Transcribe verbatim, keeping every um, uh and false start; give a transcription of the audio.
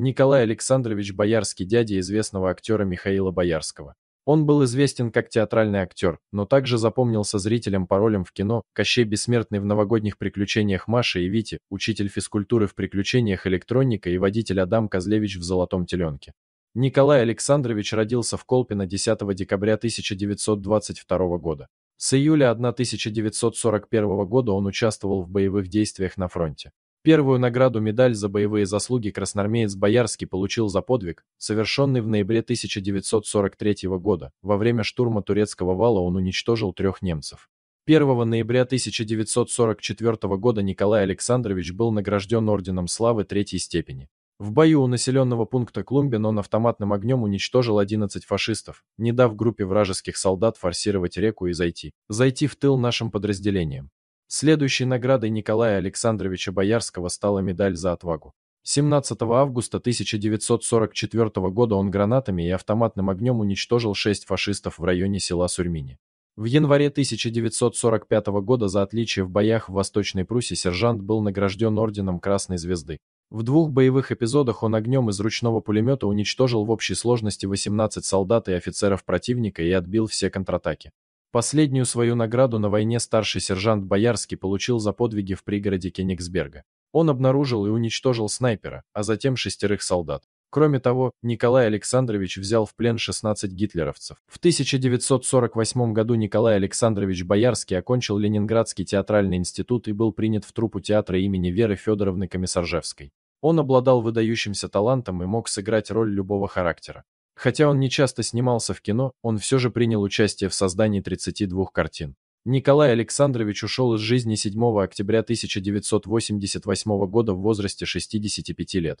Николай Александрович Боярский, дядя известного актера Михаила Боярского. Он был известен как театральный актер, но также запомнился зрителям по ролям в кино «Кощей Бессмертный в новогодних приключениях Маши и Вити», учитель физкультуры в «Приключениях электроника» и водитель Адам Козлевич в «Золотом теленке». Николай Александрович родился в Колпино десятого декабря тысяча девятьсот двадцать второго года. С июля тысяча девятьсот сорок первого года он участвовал в боевых действиях на фронте. Первую награду медаль за боевые заслуги красноармеец Боярский получил за подвиг, совершенный в ноябре тысяча девятьсот сорок третьего года. Во время штурма Турецкого вала он уничтожил трех немцев. первого ноября тысяча девятьсот сорок четвёртого года Николай Александрович был награжден орденом славы третьей степени. В бою у населенного пункта Клумбин он автоматным огнем уничтожил одиннадцать фашистов, не дав группе вражеских солдат форсировать реку и зайти, зайти в тыл нашим подразделениям. Следующей наградой Николая Александровича Боярского стала медаль за отвагу. семнадцатого августа тысяча девятьсот сорок четвёртого года он гранатами и автоматным огнем уничтожил шесть фашистов в районе села Сурмини. В январе тысяча девятьсот сорок пятого года за отличие в боях в Восточной Пруссии сержант был награжден орденом Красной Звезды. В двух боевых эпизодах он огнем из ручного пулемета уничтожил в общей сложности восемнадцать солдат и офицеров противника и отбил все контратаки. Последнюю свою награду на войне старший сержант Боярский получил за подвиги в пригороде Кенигсберга. Он обнаружил и уничтожил снайпера, а затем шестерых солдат. Кроме того, Николай Александрович взял в плен шестнадцать гитлеровцев. В тысяча девятьсот сорок восьмом году Николай Александрович Боярский окончил Ленинградский театральный институт и был принят в труппу театра имени Веры Федоровны Комиссаржевской. Он обладал выдающимся талантом и мог сыграть роль любого характера. Хотя он не часто снимался в кино, он все же принял участие в создании тридцати двух картин. Николай Александрович ушел из жизни седьмого октября тысяча девятьсот восемьдесят восьмого года в возрасте шестидесяти пяти лет.